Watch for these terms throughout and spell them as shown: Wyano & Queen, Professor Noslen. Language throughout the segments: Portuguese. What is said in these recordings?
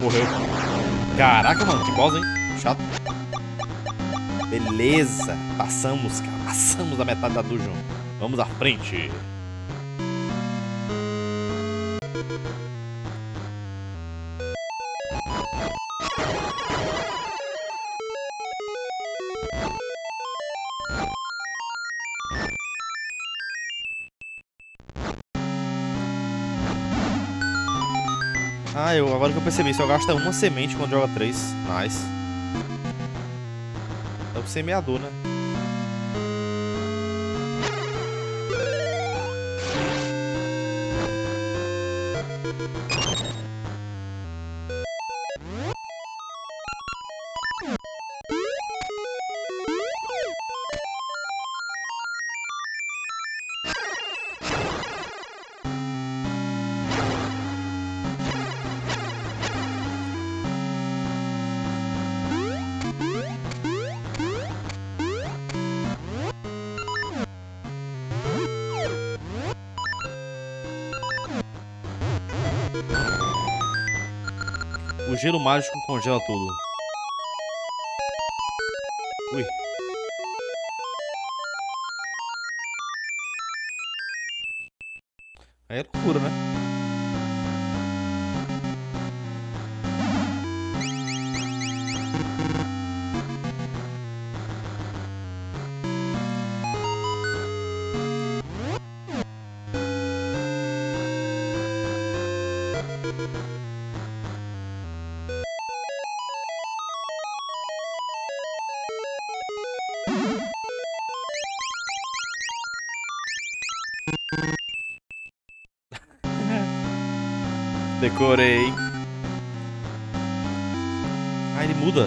Morreu. Caraca, mano, que boss, hein? Chato. Beleza. Passamos, cara. Passamos a metade da dungeon. Vamos à frente. Ah, agora que eu percebi, só gasta uma semente quando joga 3. Nice. É o semeador, né? O gelo mágico congela tudo. Ui. Aí é loucura, né? Decorei. Ah, ele muda.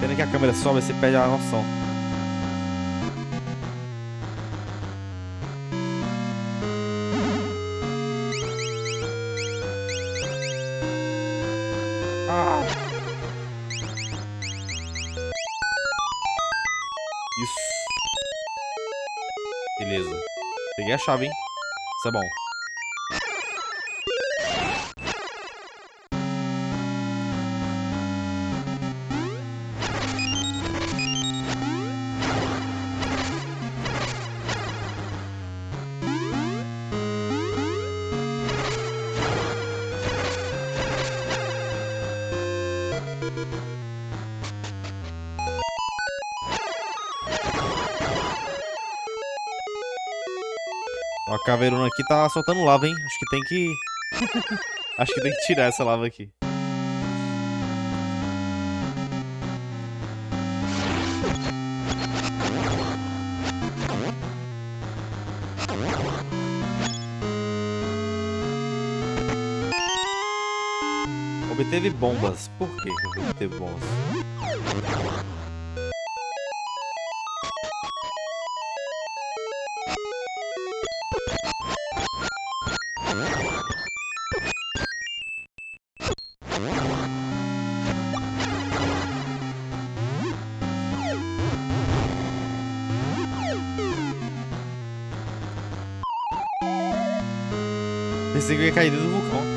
Pena que a câmera sobe, você perde a noção. Ah. Isso. Beleza. Peguei a chave, hein? Isso é bom. A caveirona aqui tá soltando lava, hein? Acho que tem que... Acho que tem que tirar essa lava aqui. Obteve bombas. Por que obteve bombas? Pensei que eu ia cair dentro do vulcão.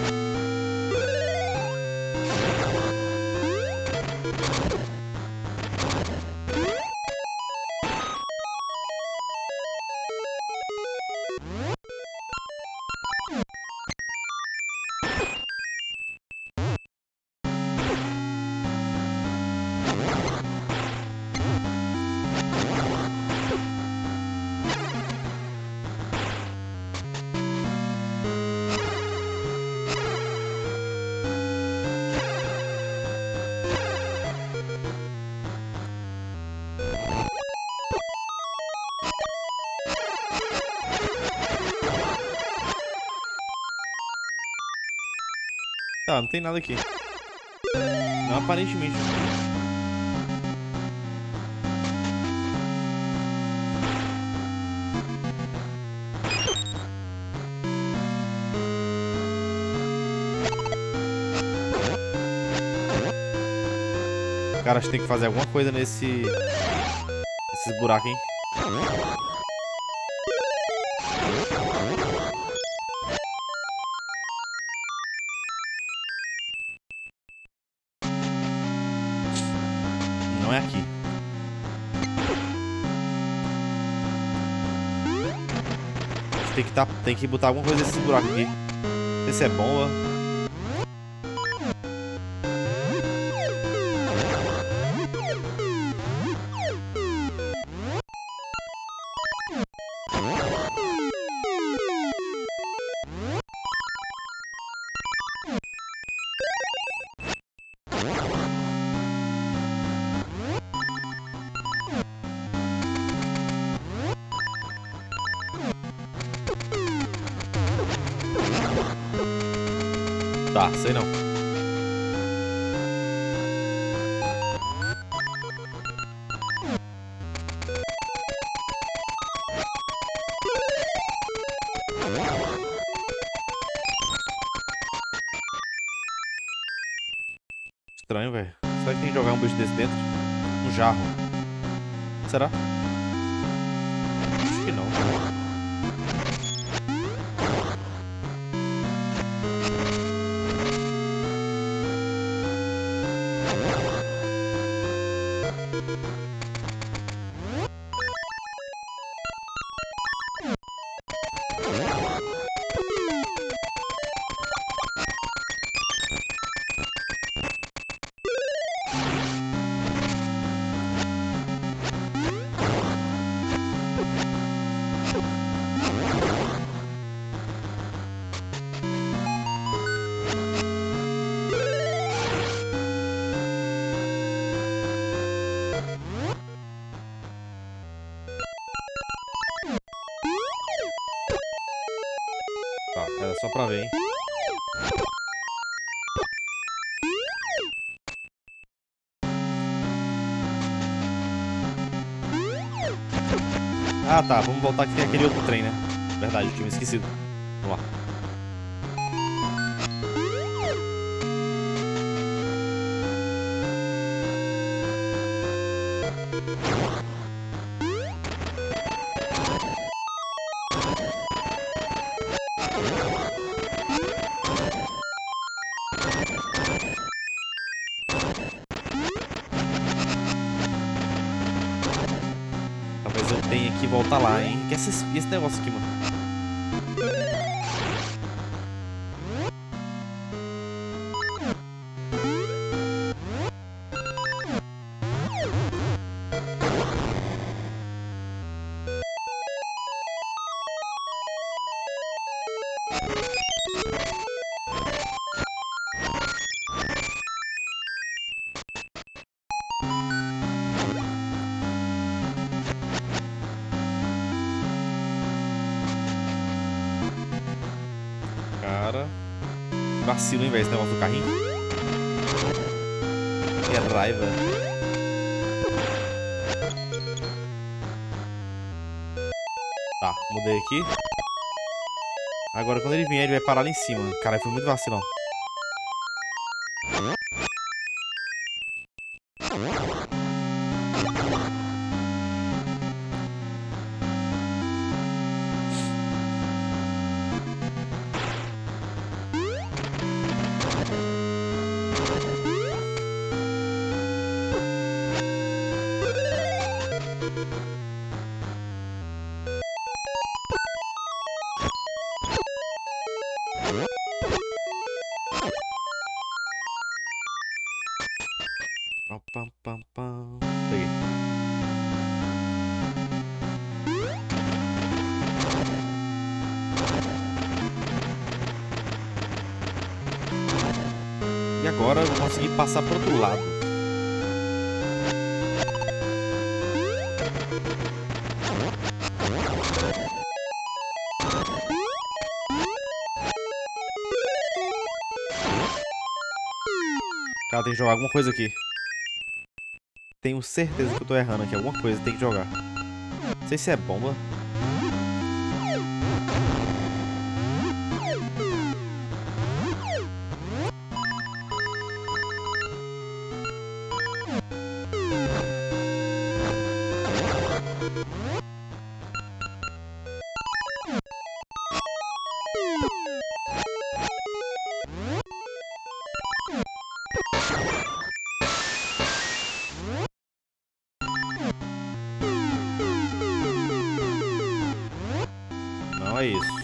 Tá, não tem nada aqui. Não, aparentemente não. Cara, a gente tem que fazer alguma coisa nesses buracos, hein? Não é aqui. A gente tem que botar alguma coisa nesses buracos aqui. Não sei se é bomba. Tá, sei não. Estranho, velho. Será que tem que jogar um bicho desse dentro? Um jarro. Será? Acho que não. Era só pra ver, hein? Ah, tá. Vamos voltar que tem aquele outro trem, né? Verdade, eu tinha me esquecido. Vamos lá. Talvez eu tenha que voltar lá, hein? Que esse negócio aqui, mano. Cara, vacilo, hein, velho, esse negócio do carrinho. Que raiva. Tá, mudei aqui. Agora quando ele vier, ele vai parar lá em cima. Cara, foi muito vacilão. Pam, pam, pam. Peguei. E agora eu vou conseguir passar pro outro lado. Cara, tem que jogar alguma coisa aqui. Tenho certeza que eu tô errando aqui. Alguma coisa tem que jogar. Não sei se é bomba. Não é isso.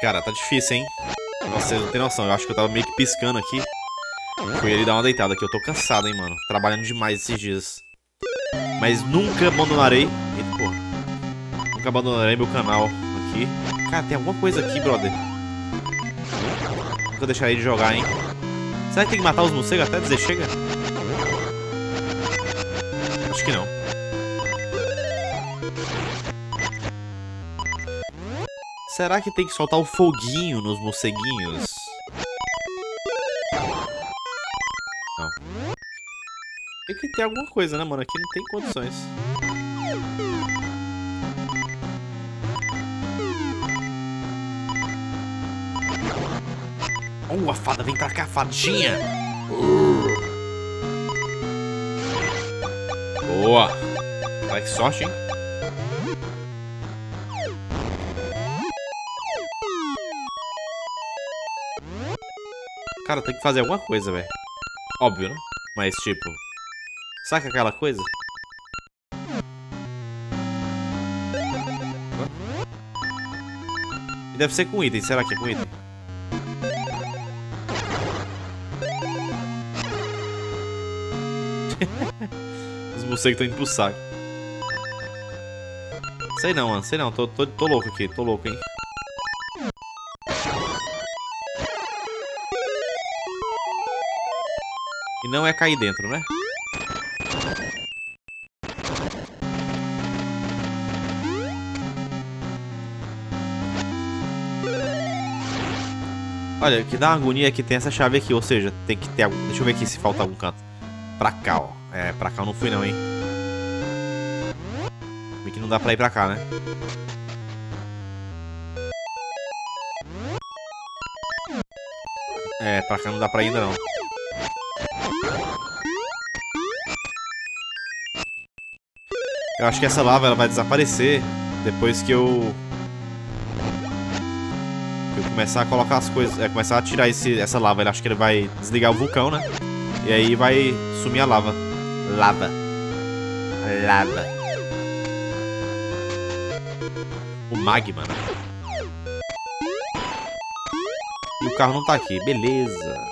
Cara, tá difícil, hein? Nossa, vocês não tem noção. Eu acho que eu tava meio que piscando aqui. Foi ele dar uma deitada aqui. Eu tô cansado, hein, mano. Trabalhando demais esses dias. Mas nunca abandonarei. Eita, porra. Nunca abandonarei meu canal aqui. Cara, tem alguma coisa aqui, brother. Nunca deixarei de jogar, hein. Será que tem que matar os morcegos até dizer chega? Acho que não. Será que tem que soltar o foguinho nos morceguinhos? Não. Tem que ter alguma coisa, né, mano? Aqui não tem condições. A fada, vem pra cá, fadinha. Boa. Vai, que sorte, hein? Cara, tem que fazer alguma coisa, velho. Óbvio, né? Mas, tipo... Saca aquela coisa? E deve ser com item. Será que é com item? Os morcegos estão indo pro saco. Sei não, mano. Sei não. Tô louco aqui. Tô louco, hein. E não é cair dentro, né? Olha, o que dá uma agonia é que tem essa chave aqui. Ou seja, tem que ter algum... Deixa eu ver aqui se falta algum canto. Pra cá, ó. É, pra cá eu não fui não, hein. Meio que não dá pra ir pra cá, né? É, pra cá não dá pra ir ainda não. Eu acho que essa lava, ela vai desaparecer depois que eu começar a colocar as coisas... É, começar a tirar essa lava. Eu acho que ele vai desligar o vulcão, né? E aí vai sumir a lava. Lava. O magma, né? E o carro não tá aqui. Beleza.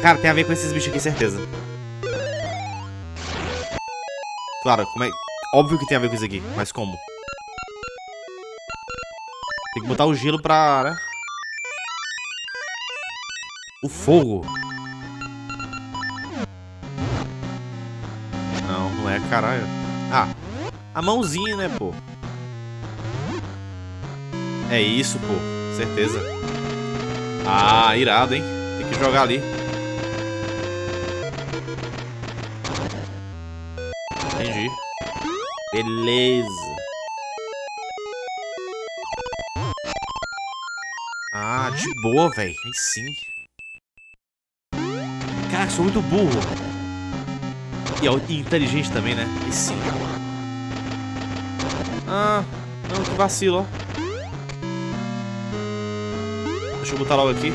Cara, tem a ver com esses bichos aqui, certeza. Claro, como é... Óbvio que tem a ver com isso aqui, mas como? Tem que botar o gelo pra... Né? O fogo. Não, não é, caralho. Ah, a mãozinha, né, pô? É isso, pô. Certeza. Ah, irado, hein? Tem que jogar ali. Entendi. Beleza. Ah, de boa, velho. Aí sim. Cara, sou muito burro. E inteligente também, né? Aí sim. Ah, não, que vacilo, ó. Deixa eu botar logo aqui.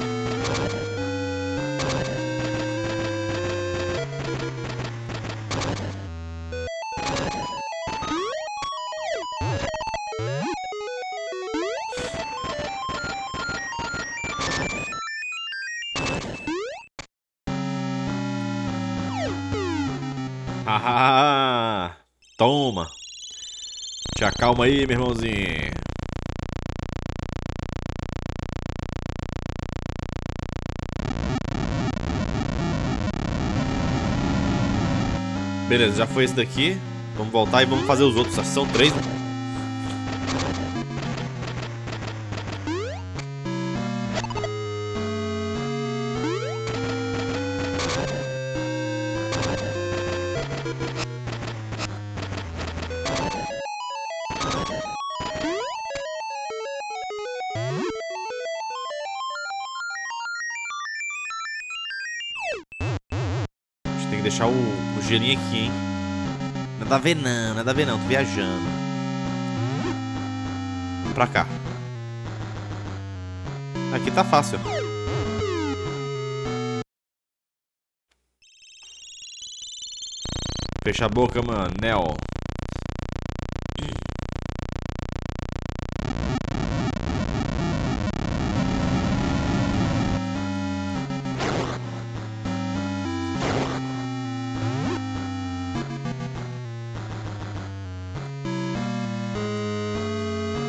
Ah, toma. Te acalma aí, meu irmãozinho. Beleza, já foi esse daqui. Vamos voltar e vamos fazer os outros. São três, né? Deixar o gelinho aqui, hein? Nada a ver não, nada a ver não. Tô viajando. Vamos pra cá. Aqui tá fácil. Fecha a boca, mano. Neo.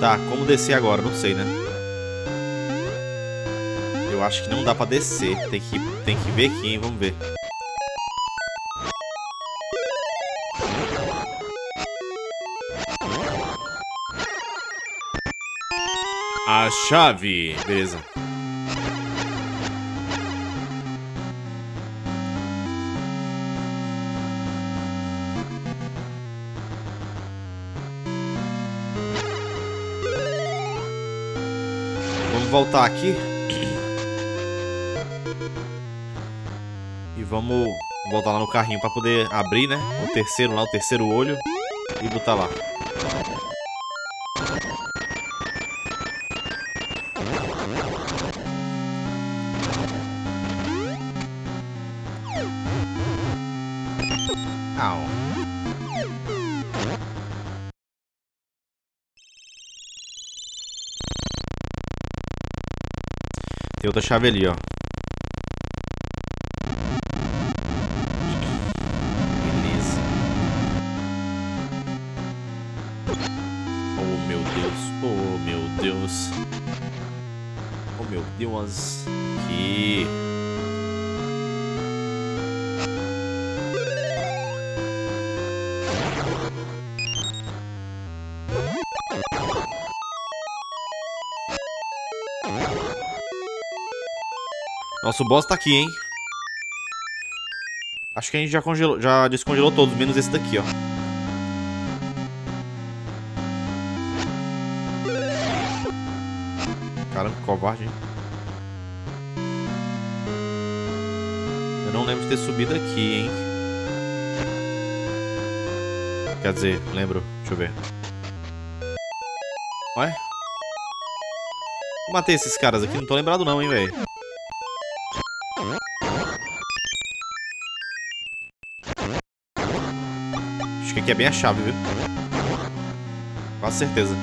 Tá, como descer agora? Não sei, né? Eu acho que não dá pra descer. Tem que ver aqui, hein? Vamos ver. A chave! Beleza. Voltar aqui e vamos voltar lá no carrinho para poder abrir, né? O terceiro lá, o terceiro olho, e botar lá. Tem outra chave ali, ó. Beleza. Oh, meu Deus. Oh, meu Deus. Oh, meu Deus. Aqui. Nosso boss tá aqui, hein? Acho que a gente já descongelou todos, menos esse daqui, ó. Caramba, que covarde, hein? Eu não lembro de ter subido aqui, hein? Quer dizer, lembro. Deixa eu ver. Ué? Matei esses caras aqui, não tô lembrado não, hein, velho? Que é bem a chave, viu? Quase certeza.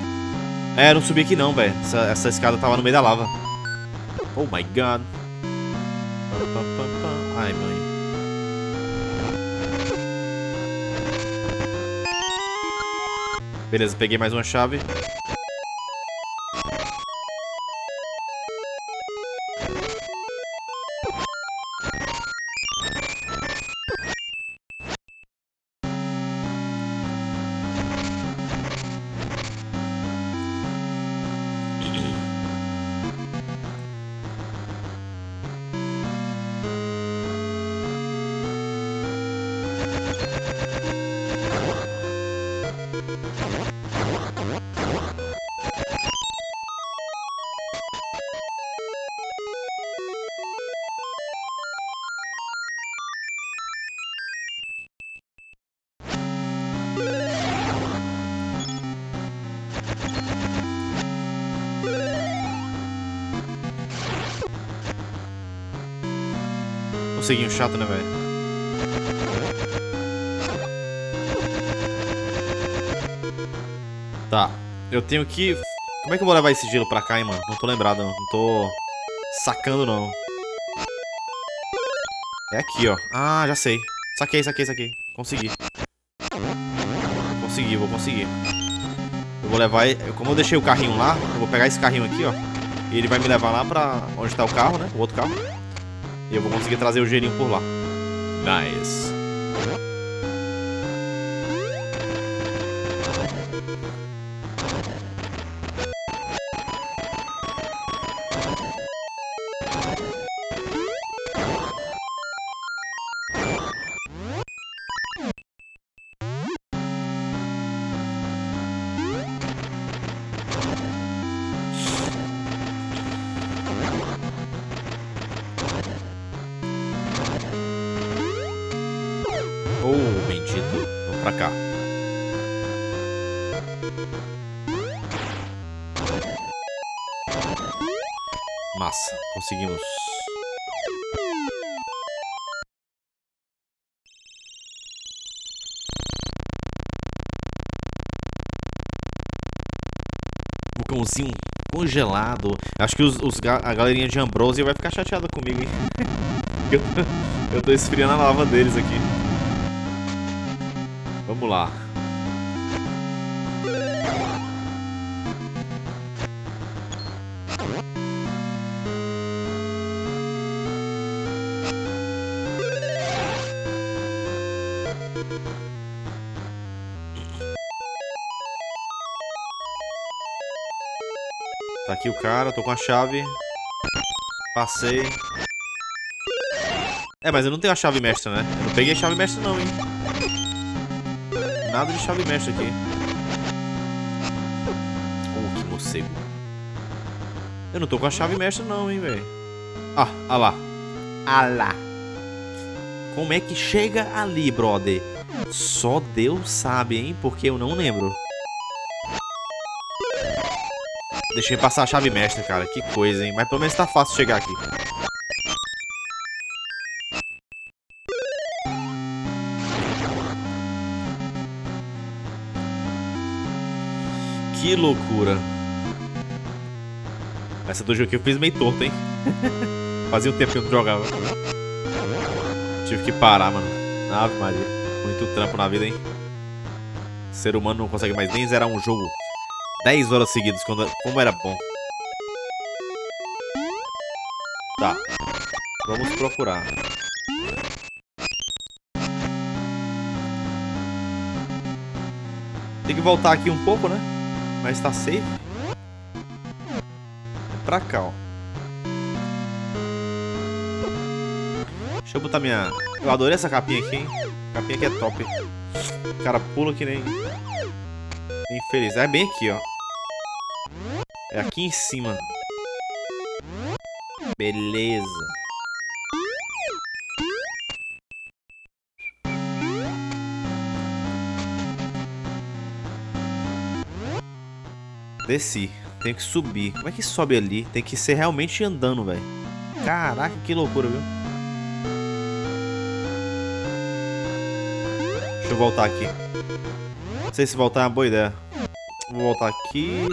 É, não subi aqui não, velho. Essa escada tava no meio da lava. Oh my god. Ai, mãe. Beleza, peguei mais uma chave. Seguinho chato, né, velho? Tá. Eu tenho que... Como é que eu vou levar esse gelo pra cá, hein, mano? Não tô lembrado, não. Não tô sacando, não. É aqui, ó. Ah, já sei. Saquei. Consegui. conseguir, vou conseguir. Eu vou levar, como eu deixei o carrinho lá, eu vou pegar esse carrinho aqui, ó. E ele vai me levar lá pra onde tá o carro, né? O outro carro. E eu vou conseguir trazer o gelinho por lá. Nice. Oh, bendito. Vamos pra cá. Massa, conseguimos. Vulcãozinho congelado. Acho que a galerinha de Ambrosia vai ficar chateada comigo, hein? Eu tô esfriando a lava deles aqui. Vamos lá. Tá aqui o cara, tô com a chave. Passei. É, mas eu não tenho a chave mestra, né? Eu não peguei a chave mestra não, hein? Nada de chave mestra aqui. Oh, que morcego. Eu não tô com a chave mestra não, hein, velho. Ah, ah lá. Ah lá. Como é que chega ali, brother? Só Deus sabe, hein, porque eu não lembro. Deixei passar a chave mestra, cara. Que coisa, hein. Mas pelo menos tá fácil chegar aqui. Que loucura. Essa do jogo aqui eu fiz meio torto, hein? Fazia um tempo que eu não jogava. Tive que parar, mano. Ave Maria. Muito trampo na vida, hein? O ser humano não consegue mais nem zerar um jogo 10 horas seguidas, como era bom. Tá. Vamos procurar. Tem que voltar aqui um pouco, né? Mas tá safe. Pra cá, ó. Deixa eu botar minha... Eu adorei essa capinha aqui, hein? Capinha aqui é top. O cara pula que nem... Infeliz. É bem aqui, ó. É aqui em cima. Beleza. Desci, tem que subir. Como é que sobe ali? Tem que ser realmente andando, velho. Caraca, que loucura, viu? Deixa eu voltar aqui. Não sei se voltar é uma boa ideia. Vou voltar aqui.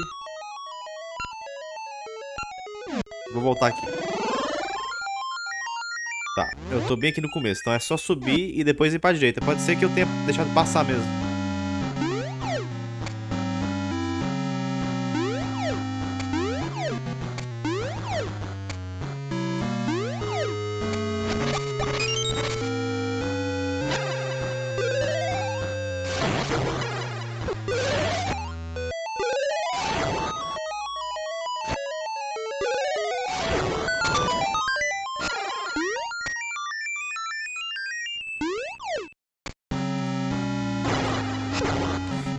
Vou voltar aqui. Tá, eu tô bem aqui no começo. Então é só subir e depois ir pra direita. Pode ser que eu tenha deixado passar mesmo.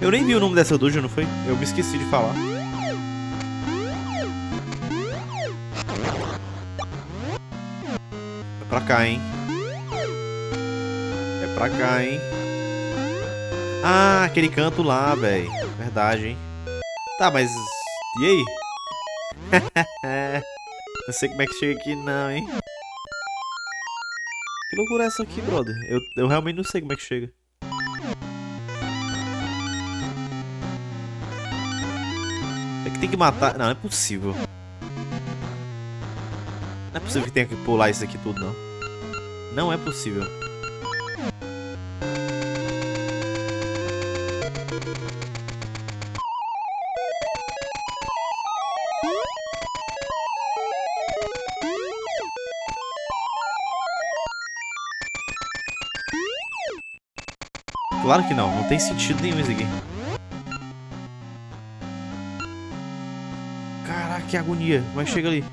Eu nem vi o nome dessa dungeon, não foi? Eu me esqueci de falar. É pra cá, hein? É pra cá, hein? Ah, aquele canto lá, velho. Verdade, hein? Tá, mas... E aí? Não sei como é que chega aqui não, hein? Que loucura é essa aqui, brother? Eu realmente não sei como é que chega. Tem que matar... Não, não é possível. Não é possível que tenha que pular isso aqui tudo, não. Não é possível. Claro que não, não tem sentido nenhum isso aqui. Caraca, que agonia. Mas chega ali.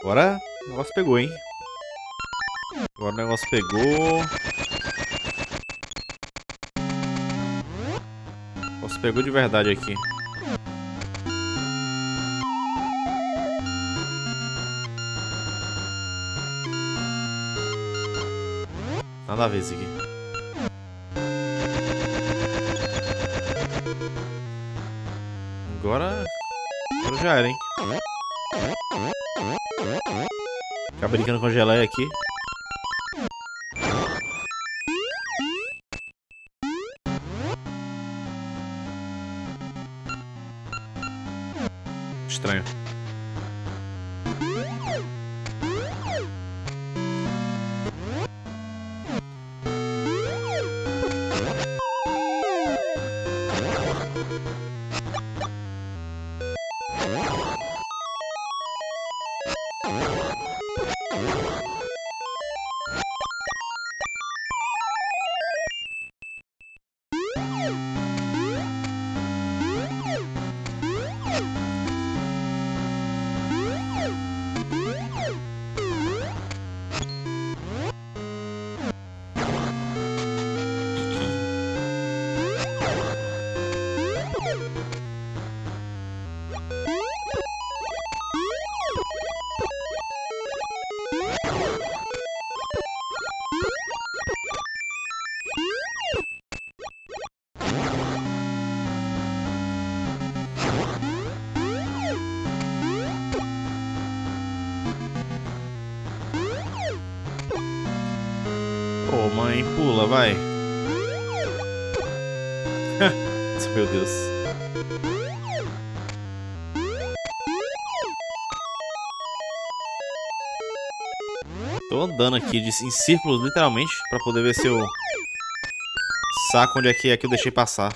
Agora o negócio pegou, hein? Agora o negócio pegou. O negócio pegou de verdade aqui. Nada a ver isso aqui. Agora já era, hein? Tá brincando com geleia aqui. Estranho. Mãe, pula, vai. Meu Deus. Tô andando aqui em círculos, literalmente, pra poder ver se eu saco onde é que eu deixei passar.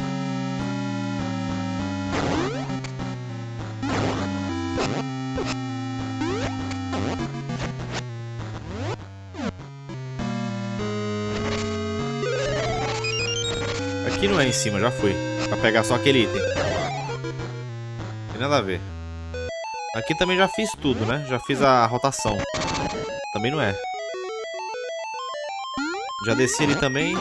Aqui não é em cima, já fui. Pra pegar só aquele item. Não tem nada a ver. Aqui também já fiz tudo, né? Já fiz a rotação. Também não é. Já desci ali também.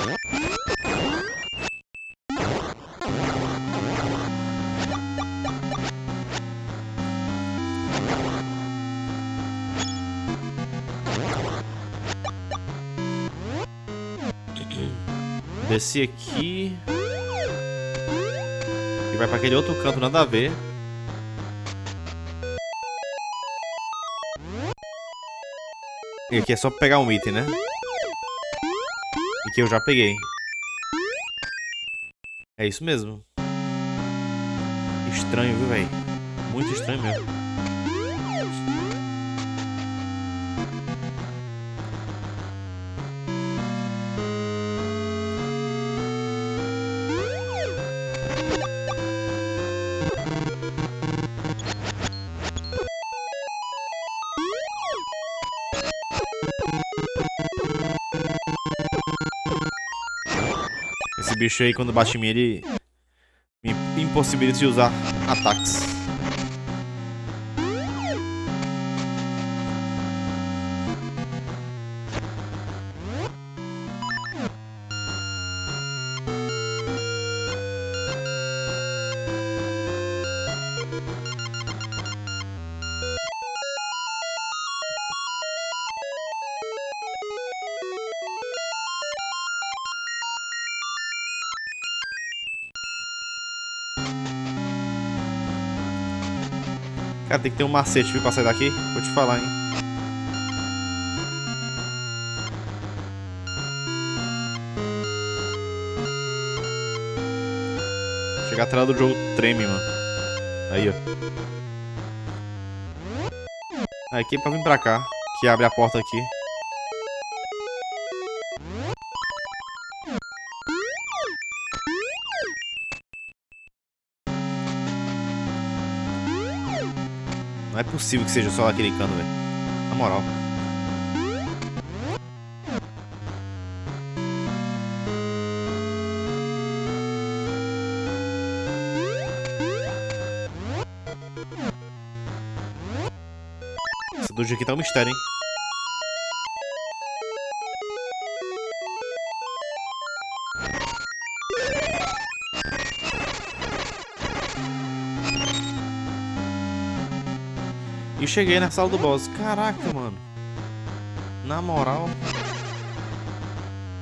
Desci aqui. E vai pra aquele outro canto, nada a ver. E aqui é só pegar um item, né? E que eu já peguei. É isso mesmo. Estranho, viu, velho? Muito estranho mesmo. Esse bicho aí, quando bate em mim, ele me impossibilita de usar ataques. Cara, tem que ter um macete, viu, pra sair daqui. Vou te falar, hein. Chegar atrás do jogo treme, mano. Aí, ó. Aqui é pra vir pra cá, que abre a porta aqui. Não é possível que seja só aquele cano, velho. Na moral. Essa doja aqui tá um mistério, hein? E cheguei na sala do boss. Caraca, mano. Na moral.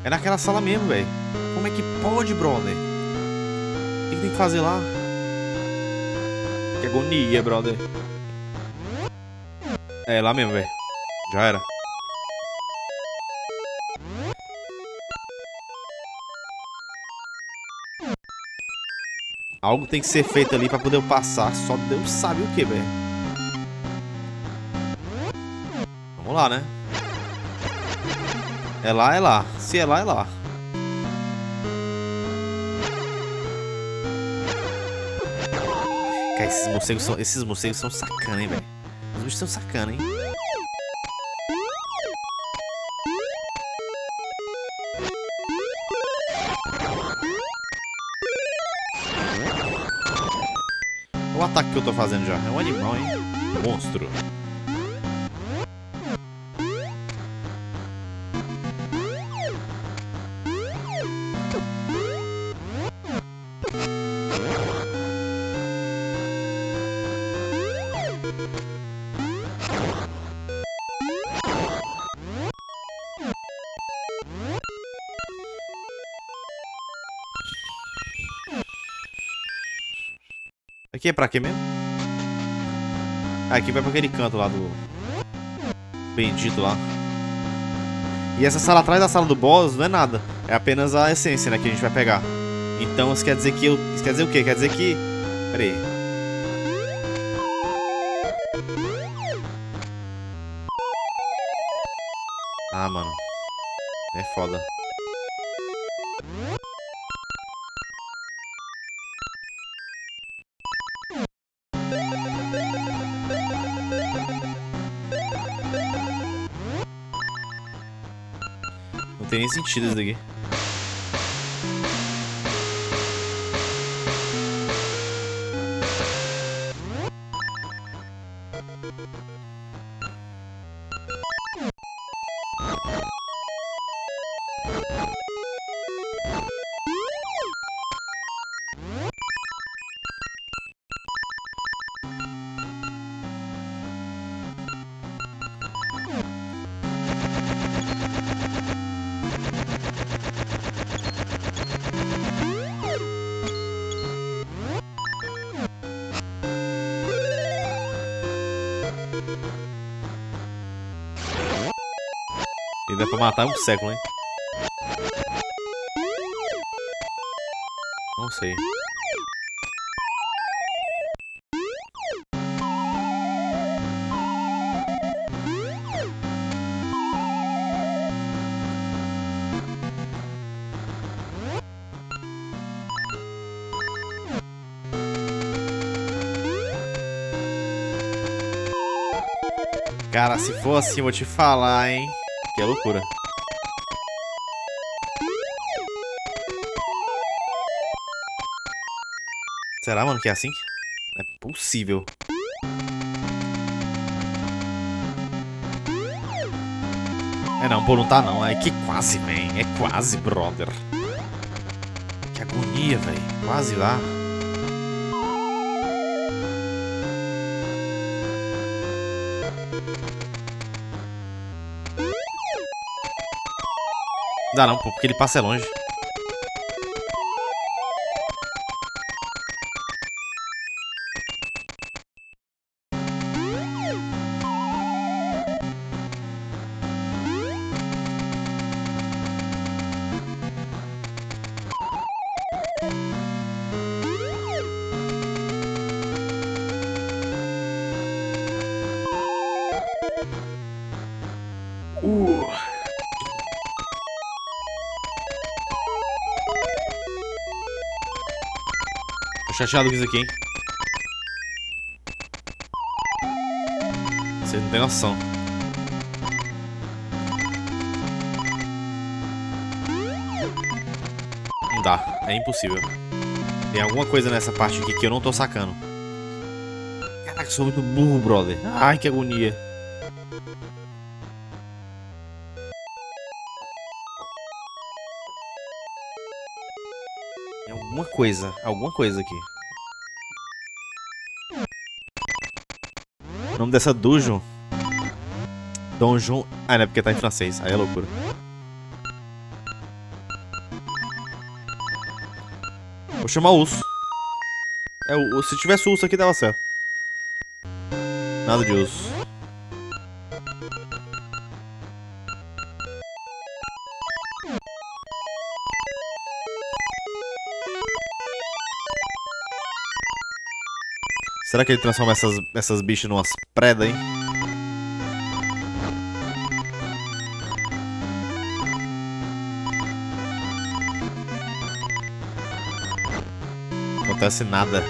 É naquela sala mesmo, velho. Como é que pode, brother? O que tem que fazer lá? Que agonia, brother. É, lá mesmo, velho. Já era. Algo tem que ser feito ali pra poder eu passar. Só Deus sabe o que, velho. Vamos lá, né? É lá, é lá. Se é lá, é lá. Cara, esses morcegos são sacana, hein, velho? Os bichos são sacana, hein? Olha o ataque que eu tô fazendo já. É um animal, hein? Monstro. Aqui é pra quê mesmo? Ah, aqui vai pra aquele canto lá do... bendito lá. E essa sala atrás da sala do boss não é nada. É apenas a essência, né, que a gente vai pegar. Então isso quer dizer que eu... Isso quer dizer o quê? Quer dizer que... Pera aí. Ah, mano. É foda. Não tem nem sentido isso daqui. E dá pra matar um século, hein? Não sei. Cara, se for assim, vou te falar, hein? Que é loucura. Será, mano, que é assim? Não é possível. É não, pô, não tá não. É que quase, man. É quase, brother. Que agonia, velho. Quase lá. Não dá não, pô, porque ele passa é longe. Tô chateado com isso aqui, hein? Você não tem noção. Não dá, é impossível. Tem alguma coisa nessa parte aqui que eu não tô sacando. Caraca, eu sou muito burro, brother. Ai, que agonia. Tem alguma coisa aqui. O nome dessa dungeon. Donjon. Ah, não é porque tá em francês. Aí é loucura. Vou chamar o urso. É, se tivesse urso aqui, dava certo. Nada de urso. Será que ele transforma essas bichas numas predas, hein? Não acontece nada.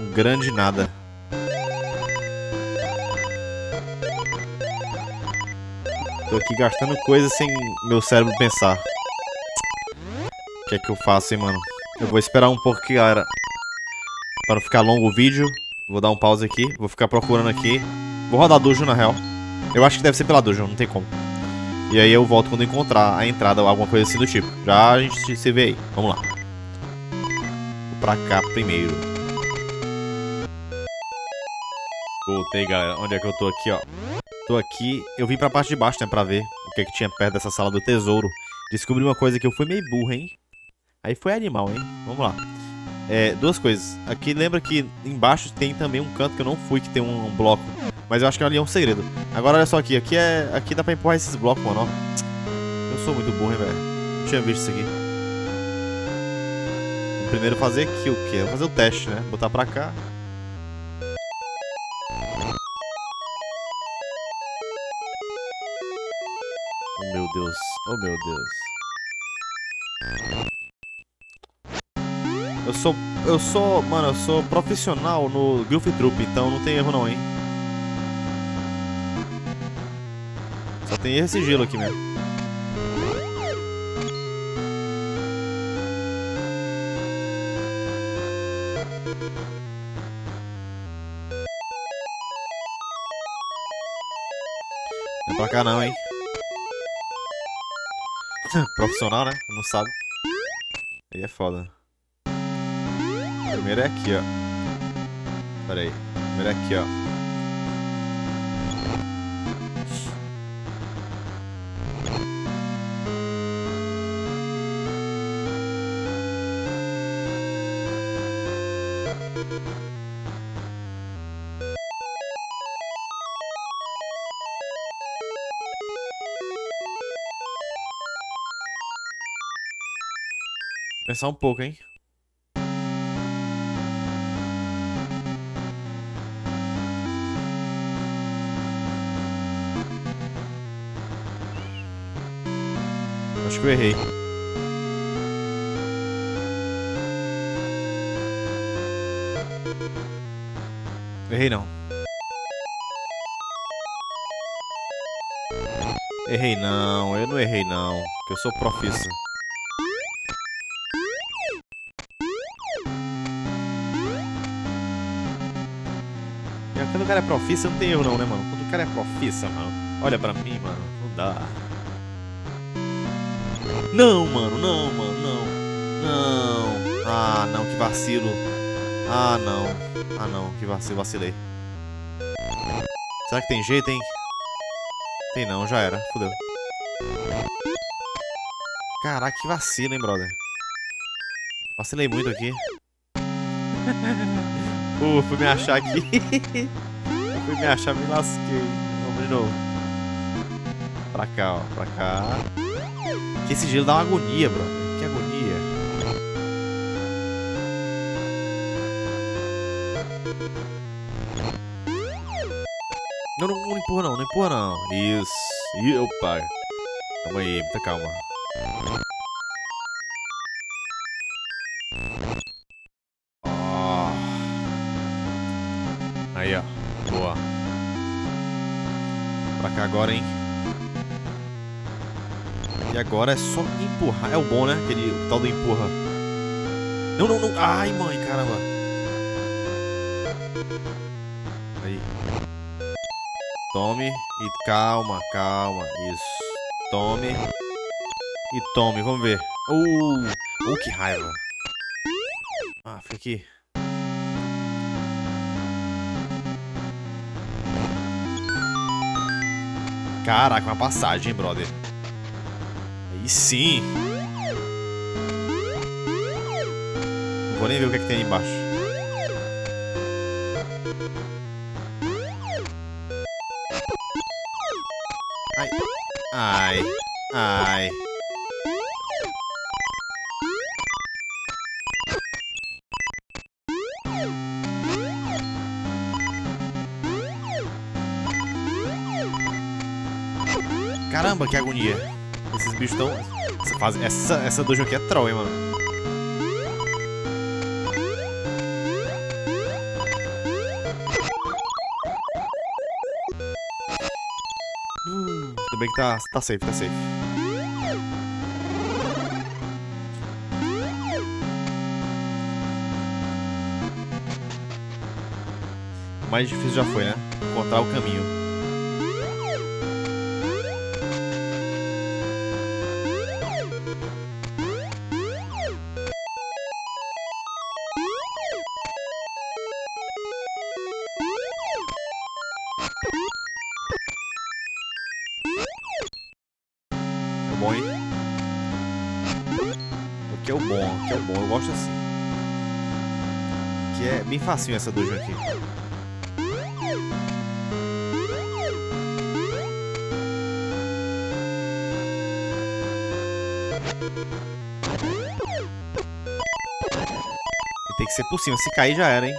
Um grande nada. Tô aqui gastando coisa sem meu cérebro pensar. O que é que eu faço, hein, mano? Eu vou esperar um pouco, galera. Para não ficar longo o vídeo, vou dar um pause aqui, vou ficar procurando aqui. Vou rodar a dungeon, na real. Eu acho que deve ser pela dungeon, não tem como. E aí eu volto quando encontrar a entrada ou alguma coisa assim do tipo. Já a gente se vê aí, vamos lá. Vou pra cá primeiro. Voltei, galera, onde é que eu tô aqui, ó. Tô aqui, eu vim pra parte de baixo, né, pra ver o que é que tinha perto dessa sala do tesouro. Descobri uma coisa que eu fui meio burro, hein. Aí foi animal, hein, vamos lá. É, duas coisas. Aqui, lembra que embaixo tem também um canto que eu não fui, que tem um bloco. Mas eu acho que ali é um segredo. Agora, olha só aqui. Aqui dá pra empurrar esses blocos, mano, ó. Eu sou muito burro, hein, velho. Não tinha visto isso aqui. Vou primeiro fazer aqui o quê? Vou fazer o teste, né? Botar pra cá. Oh, meu Deus. Oh, meu Deus. Mano, eu sou profissional no Goof Troop, então não tem erro não, hein. Só tem erro e sigilo aqui mesmo. Não é pra cá não, hein. Profissional, né? Não sabe. Aí é foda. Primeiro é aqui, ó. Pera aí. Primeiro é aqui, ó. Pensar um pouco, hein? Acho que eu errei. Errei não. Errei não, eu não errei não. Que eu sou profissa. Quando o cara é profissa não tem erro não, né, mano? Quando o cara é profissa, mano. Olha pra mim, mano. Não dá. Não, mano, não, mano, não. Não. Ah, não, que vacilo. Ah, não. Ah, não, que vacilo, vacilei. Será que tem jeito, hein? Tem não, já era, fodeu. Caraca, que vacilo, hein, brother. Vacilei muito aqui. Fui me achar aqui. Fui me achar, me lasquei. Vamos de novo. Pra cá, ó, pra cá. Que esse gelo dá uma agonia, bro. Que agonia. Não, não, não empurra não, não empurra não. Isso. Ih, opa. Calma aí, muita calma. Oh. Aí, ó. Boa. cá agora, hein? E agora é só empurrar. É o bom, né? Aquele tal do empurra. Não, não, não. Ai, mãe, caramba. Aí. Tome. E calma, calma. Isso. Tome. E tome. Vamos ver. Oh, que raiva. Ah, fica aqui. Caraca, uma passagem, hein, brother. Aí sim. Não vou nem ver o que é que tem aí embaixo. Ai. Ai. Ai. Caramba, que agonia. Esses bichos estão... Essa dungeon aqui é troll, hein, mano. Tudo bem que tá safe, tá safe. O mais difícil já foi, né? Encontrar o caminho. Que é o bom, eu gosto assim. Que é bem facinho essa dungeon aqui. Tem que ser por cima, se cair já era, hein?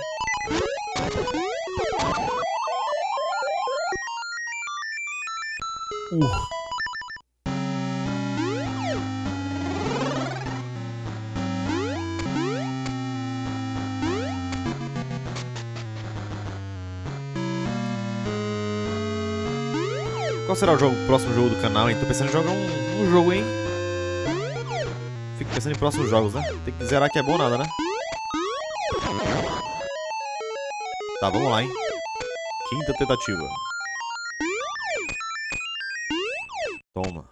Qual será o próximo jogo do canal, hein? Tô pensando em jogar um jogo, hein? Fico pensando em próximos jogos, né? Tem que zerar que é bom nada, né? Tá, vamos lá, hein? Quinta tentativa. Toma.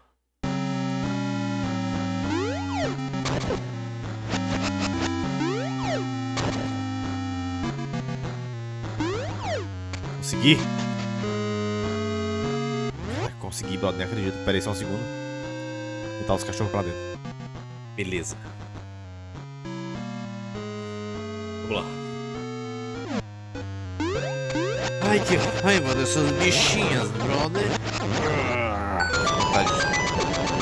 Consegui! Consegui, brother, nem acredito. Pera aí só um segundo. Vou botar os cachorros pra dentro. Beleza. Vamos lá. Ai, que raiva dessas bichinhas, brother.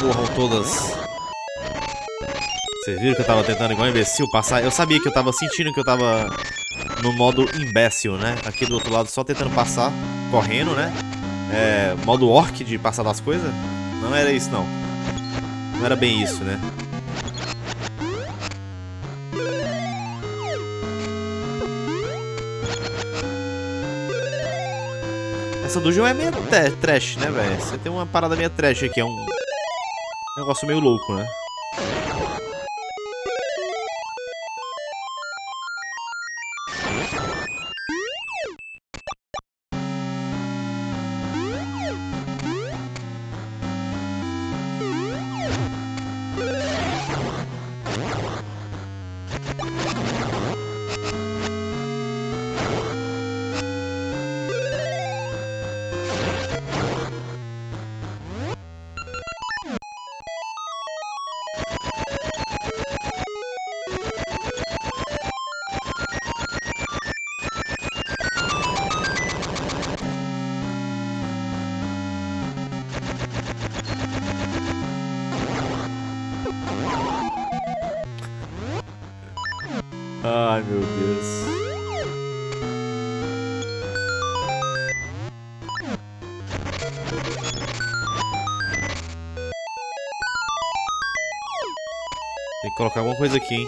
Morram todas. Vocês viram que eu tava tentando igual um imbecil passar? Eu sabia que eu tava sentindo que eu tava no modo imbécil, né? Aqui do outro lado só tentando passar, correndo, né? É, modo orc de passar das coisas? Não era isso, não. Não era bem isso, né? Essa dungeon é meio trash, né, velho? Você tem uma parada meio trash aqui, é um negócio meio louco, né? Ai, meu Deus. Tem que colocar alguma coisa aqui, hein?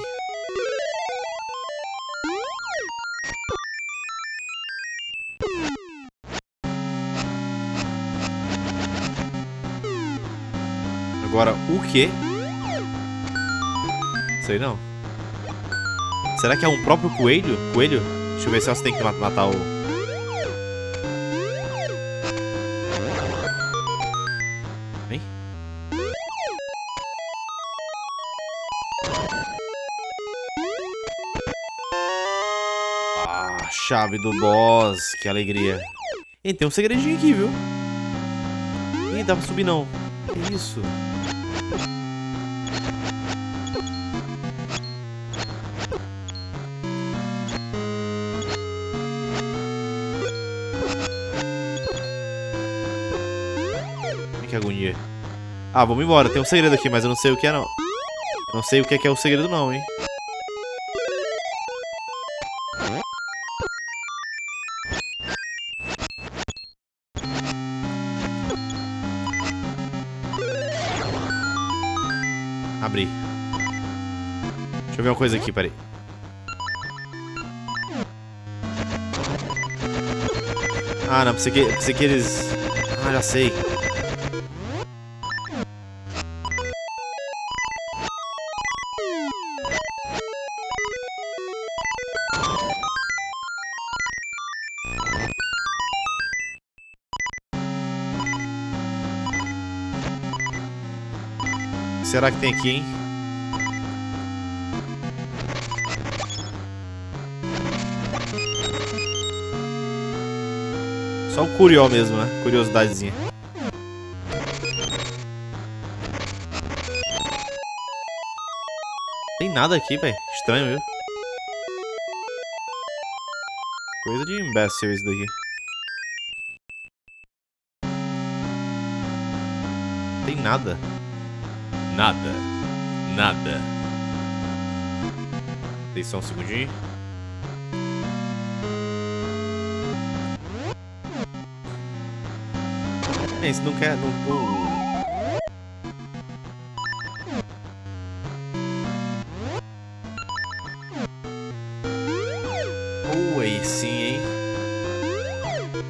Agora, o quê? Sei não. Será que é um próprio coelho? Coelho? Deixa eu ver se elas têm que matar o... Hein? Ah, chave do boss. Que alegria. E tem um segredinho aqui, viu? Ih, dá pra subir não. Que isso? Que agonia. Ah, vamos embora. Tem um segredo aqui, mas eu não sei o que é, não. Não sei o que é o segredo, não, hein. Abri. Deixa eu ver uma coisa aqui, peraí. Ah, não. Pensei que eles... Ah, já sei. Será que tem aqui, hein? Só o curió mesmo, né? Curiosidadezinha. Tem nada aqui, velho. Estranho, viu? Coisa de imbécil isso daqui. Tem nada. Nada. Nada. Tem só um segundinho. É, isso não quer... Não, não... Aí sim, hein?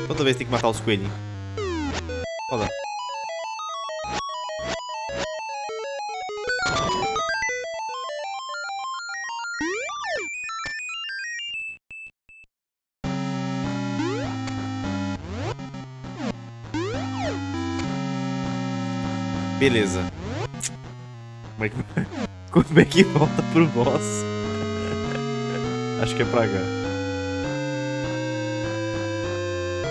Toda vez tem que matar os coelhinhos. Olha lá. Beleza. Como é que volta pro boss? Acho que é pra cá.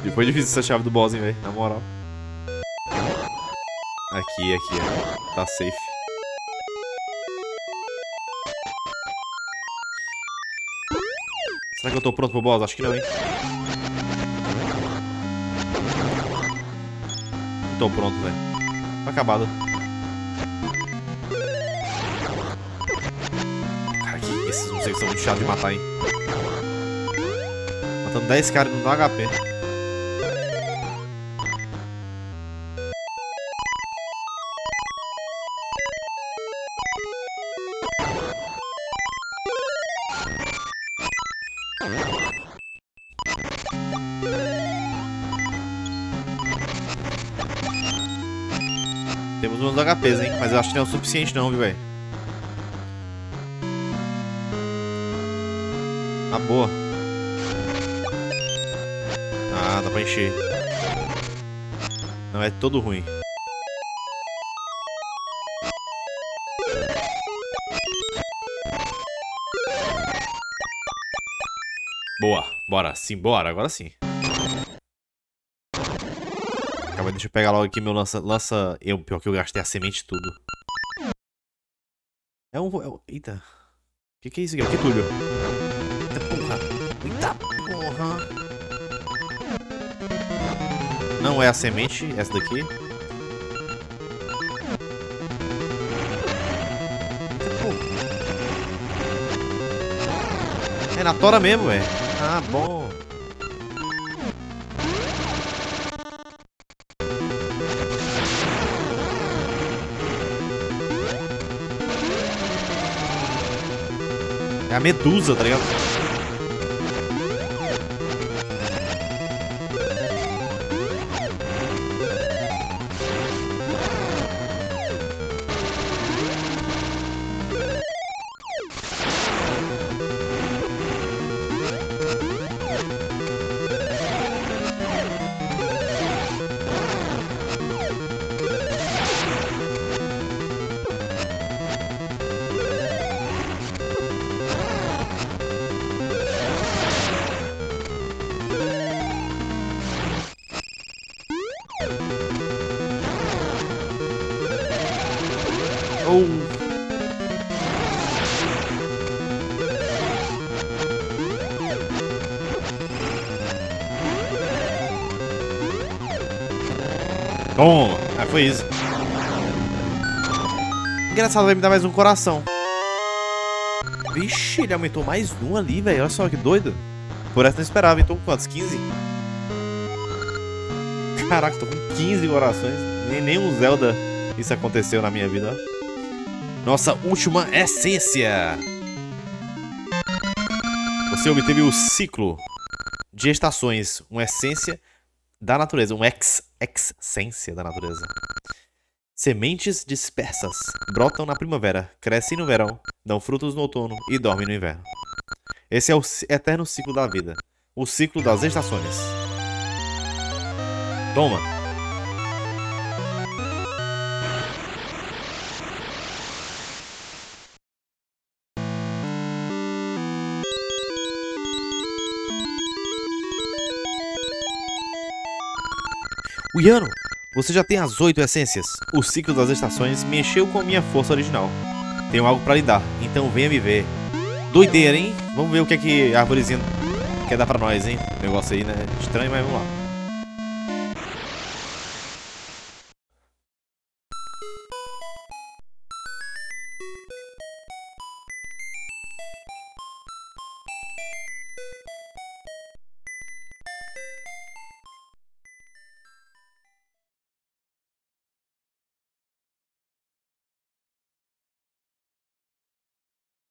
E foi difícil essa chave do boss, hein, velho. Na moral. Aqui, ó. Tá safe. Será que eu tô pronto pro boss? Acho que não, hein. Não tô pronto, velho. Tá acabado. Cara, que esses morcegos são muito chato de matar, hein? Matando 10 caras e não dá HP. Temos uns HPs, hein? Mas eu acho que não é o suficiente não, viu, velho? Tá boa. Ah, dá pra encher. Não é todo ruim. Boa. Bora. Simbora. Agora sim. Deixa eu pegar logo aqui meu lança... Eu, pior que eu gastei a semente tudo. Eita. O que é isso aqui? O que é tudo? Eita porra. Não é a semente, essa daqui. Porra. É na tora mesmo, velho. Ah, bom. É a medusa, tá ligado? Bom, aí foi isso. Engraçado, vai me dar mais um coração. Vixe, ele aumentou mais um ali, velho. Olha só que doido. Por essa não esperava, então quantos? 15? Caraca, tô com 15 corações. Nem um Zelda isso aconteceu na minha vida. Nossa última essência. Você obteve o ciclo de estações. Uma essência da natureza. Um essência da natureza. Sementes dispersas brotam na primavera, crescem no verão, dão frutos no outono e dormem no inverno. Esse é o eterno ciclo da vida, o ciclo das estações. Toma! Wyano! Você já tem as 8 essências. O ciclo das estações me encheu com a minha força original. Tenho algo pra lhe dar, então venha me ver. Doideira, hein? Vamos ver o que é que a arvorezinha quer dar pra nós, hein? Negócio aí, né? Estranho, mas vamos lá.